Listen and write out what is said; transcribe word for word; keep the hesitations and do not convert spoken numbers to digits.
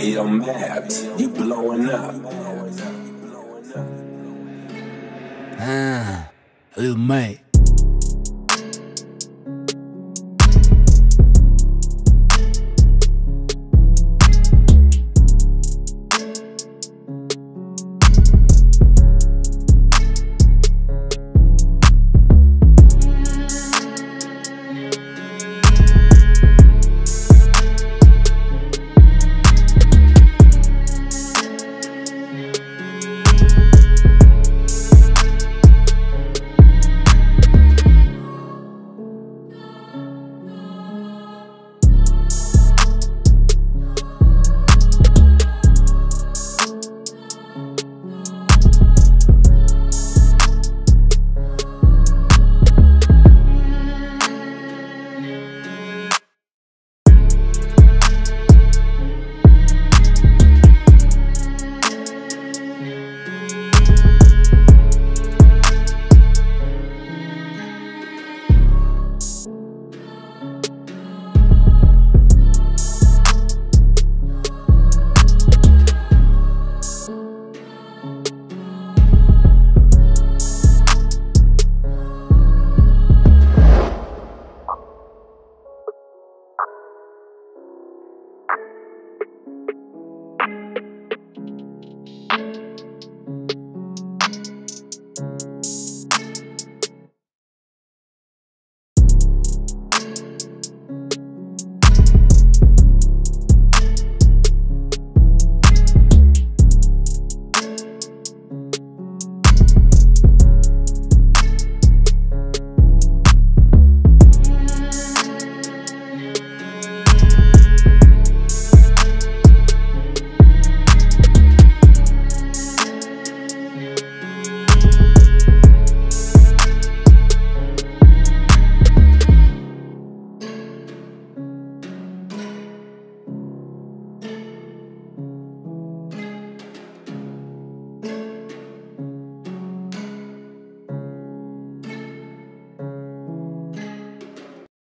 Hey, yo, Mabs, you blowing up. Ah, Lil May.